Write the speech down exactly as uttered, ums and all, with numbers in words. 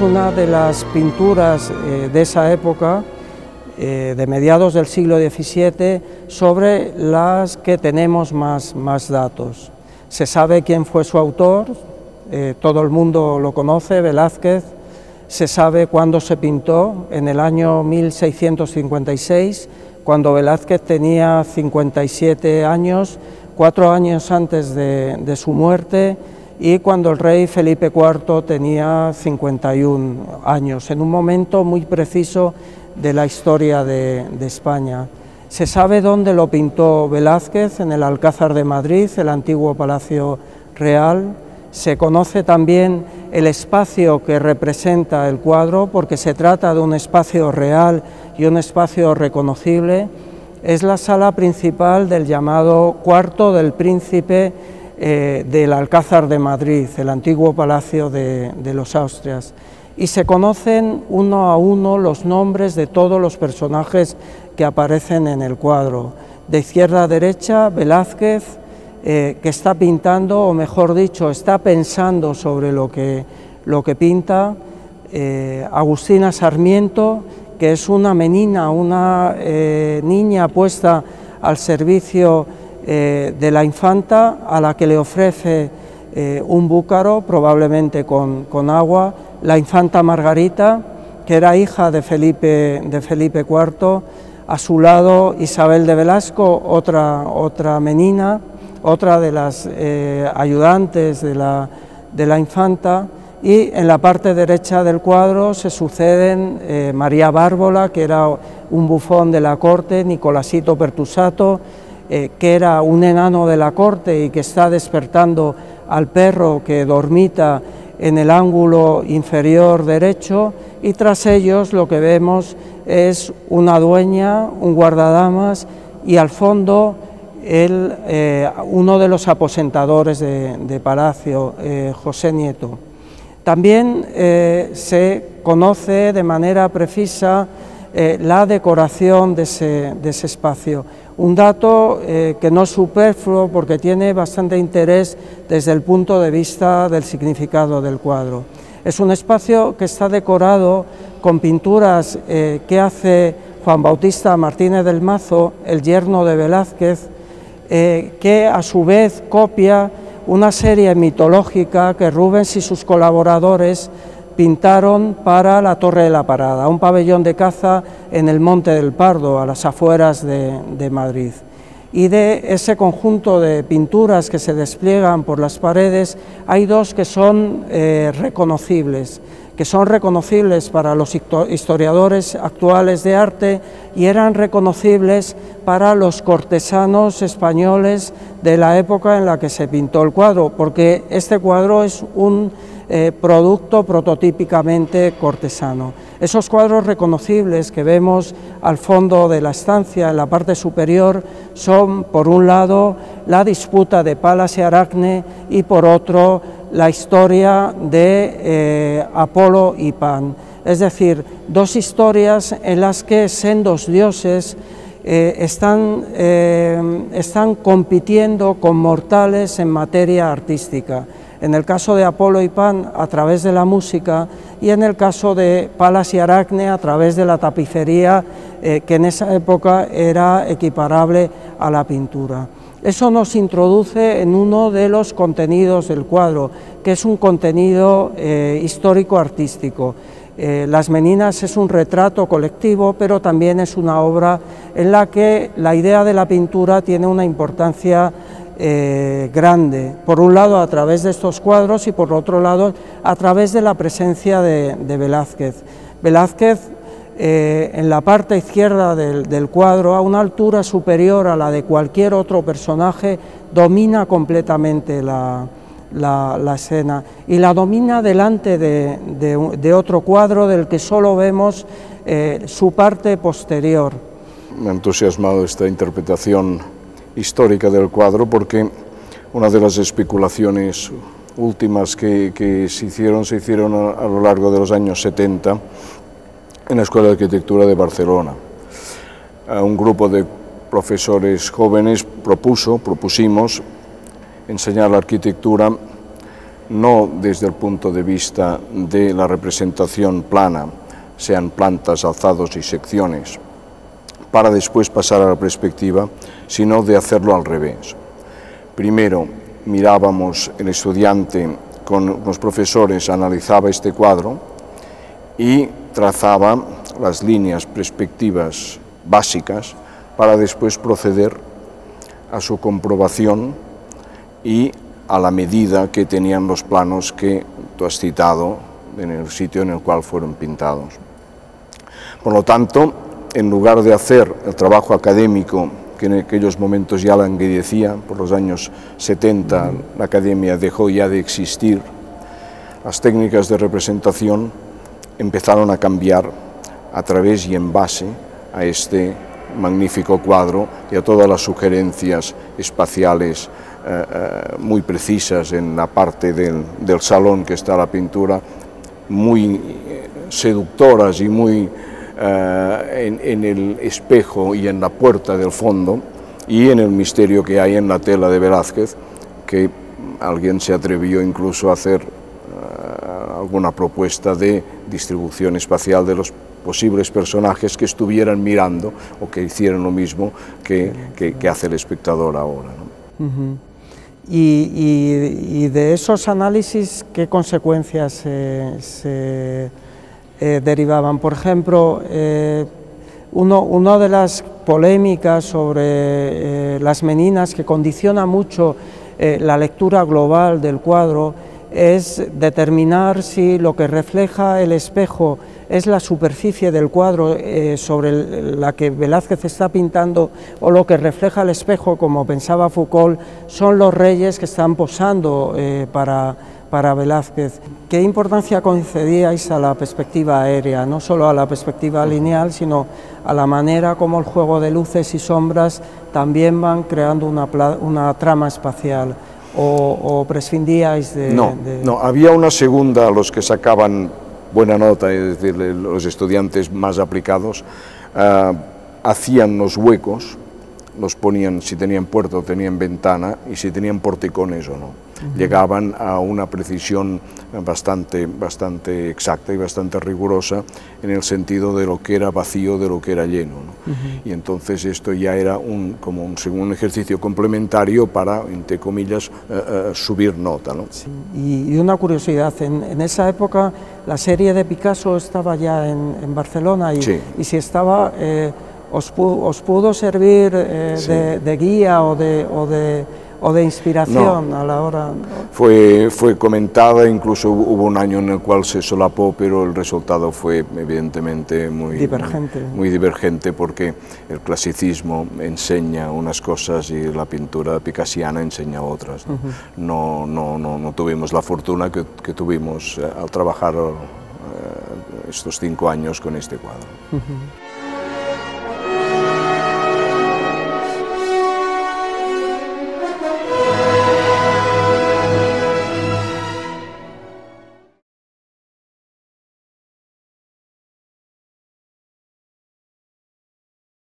es una de las pinturas eh, de esa época, eh, de mediados del siglo diecisiete, sobre las que tenemos más, más datos. Se sabe quién fue su autor, eh, todo el mundo lo conoce, Velázquez. Se sabe cuándo se pintó, en el año mil seiscientos cincuenta y seis, cuando Velázquez tenía cincuenta y siete años, cuatro años antes de, de su muerte, y cuando el rey Felipe cuarto tenía cincuenta y un años, en un momento muy preciso de la historia de, de España. Se sabe dónde lo pintó Velázquez, en el Alcázar de Madrid, el antiguo Palacio Real. Se conoce también el espacio que representa el cuadro, porque se trata de un espacio real y un espacio reconocible. Es la sala principal del llamado Cuarto del Príncipe eh, del Alcázar de Madrid, el antiguo palacio de, de los Austrias. Y se conocen uno a uno los nombres de todos los personajes que aparecen en el cuadro. De izquierda a derecha, Velázquez, Eh, que está pintando, o mejor dicho, está pensando sobre lo que, lo que pinta. Eh, Agustina Sarmiento, que es una menina, una eh, niña puesta al servicio eh, de la infanta, a la que le ofrece eh, un búcaro, probablemente con, con agua. La infanta Margarita, que era hija de Felipe, de Felipe cuarto, a su lado Isabel de Velasco, otra, otra menina, otra de las eh, ayudantes de la, de la infanta, y en la parte derecha del cuadro se suceden eh, María Bárbola, que era un bufón de la corte, Nicolasito Pertusato, eh, que era un enano de la corte y que está despertando al perro que dormita en el ángulo inferior derecho, y tras ellos lo que vemos es una dueña, un guardadamas, y al fondo El, eh, uno de los aposentadores de, de Palacio, eh, José Nieto. También eh, se conoce de manera precisa eh, la decoración de ese, de ese espacio. Un dato eh, que no es superfluo porque tiene bastante interés desde el punto de vista del significado del cuadro. Es un espacio que está decorado con pinturas eh, que hace Juan Bautista Martínez del Mazo, el yerno de Velázquez, Eh, que a su vez copia una serie mitológica que Rubens y sus colaboradores pintaron para la Torre de la Parada, un pabellón de caza en el Monte del Pardo, a las afueras de, de Madrid. Y de ese conjunto de pinturas que se despliegan por las paredes, hay dos que son eh, reconocibles, que son reconocibles para los historiadores actuales de arte y eran reconocibles para los cortesanos españoles de la época en la que se pintó el cuadro, porque este cuadro es un eh, producto prototípicamente cortesano. Esos cuadros reconocibles que vemos al fondo de la estancia, en la parte superior, son por un lado la disputa de Pallas y Aracne y por otro la historia de eh, Apolo y Pan, es decir, dos historias en las que sendos dioses eh, están, eh, están compitiendo con mortales en materia artística, en el caso de Apolo y Pan a través de la música y en el caso de Pallas y Aracne a través de la tapicería, eh, que en esa época era equiparable a la pintura. Eso nos introduce en uno de los contenidos del cuadro, que es un contenido eh, histórico-artístico. Eh, Las Meninas es un retrato colectivo, pero también es una obra en la que la idea de la pintura tiene una importancia eh, grande, por un lado a través de estos cuadros y por otro lado a través de la presencia de, de Velázquez. Velázquez Eh, en la parte izquierda del, del cuadro, a una altura superior a la de cualquier otro personaje, domina completamente la, la, la escena y la domina delante de, de, de otro cuadro del que solo vemos eh, su parte posterior. Me ha entusiasmado esta interpretación histórica del cuadro porque una de las especulaciones últimas que, que se hicieron, se hicieron a, a lo largo de los años setenta, en la Escuela de Arquitectura de Barcelona. Un grupo de profesores jóvenes propuso, propusimos, enseñar la arquitectura no desde el punto de vista de la representación plana, sean plantas, alzados y secciones, para después pasar a la perspectiva, sino de hacerlo al revés. Primero mirábamos el estudiante con los profesores, analizaba este cuadro y trazaba las líneas perspectivas básicas para después proceder a su comprobación y a la medida que tenían los planos que tú has citado en el sitio en el cual fueron pintados. Por lo tanto, en lugar de hacer el trabajo académico que en aquellos momentos ya languidecía, por los años setenta la academia dejó ya de existir, las técnicas de representación empezaron a cambiar a través y en base a este magnífico cuadro y a todas las sugerencias espaciales eh, eh, muy precisas en la parte del, del salón que está la pintura, muy seductoras y muy eh, en, en el espejo y en la puerta del fondo y en el misterio que hay en la tela de Velázquez, que alguien se atrevió incluso a hacer eh, alguna propuesta de distribución espacial de los posibles personajes que estuvieran mirando o que hicieran lo mismo que, que, que hace el espectador ahora, ¿no? Uh-huh. y, y, y de esos análisis, ¿qué consecuencias eh, se eh, derivaban? Por ejemplo, eh, uno, una de las polémicas sobre eh, Las Meninas, que condiciona mucho eh, la lectura global del cuadro, es determinar si lo que refleja el espejo es la superficie del cuadro eh, sobre el, la que Velázquez está pintando, o lo que refleja el espejo, como pensaba Foucault, son los reyes que están posando eh, para, para Velázquez. ¿Qué importancia concedíais a la perspectiva aérea? No solo a la perspectiva lineal, sino a la manera como el juego de luces y sombras también van creando una, una trama espacial. ¿O, o prescindíais de...? No, de... no, había una segunda, los que sacaban buena nota, es decir, los estudiantes más aplicados, eh, hacían los huecos, los ponían si tenían puerta o tenían ventana y si tenían porticones o no. Uh-huh. Llegaban a una precisión bastante, bastante exacta y bastante rigurosa en el sentido de lo que era vacío, de lo que era lleno, ¿no? Uh-huh. Y entonces esto ya era un, como un, un ejercicio complementario para, entre comillas, eh, eh, subir nota, ¿no? Sí. Y, y una curiosidad, en, en esa época la serie de Picasso estaba ya en, en Barcelona y, sí. y si estaba... Eh, ¿Os pudo, os pudo servir eh, sí. de, de guía o de, o de, o de inspiración? No. A la hora... Fue, fue comentada, incluso hubo un año en el cual se solapó, pero el resultado fue evidentemente muy divergente, muy, muy divergente porque el clasicismo enseña unas cosas y la pintura picasiana enseña otras, ¿no? Uh-huh. no, no, no, no tuvimos la fortuna que, que tuvimos al trabajar eh, estos cinco años con este cuadro. Uh-huh.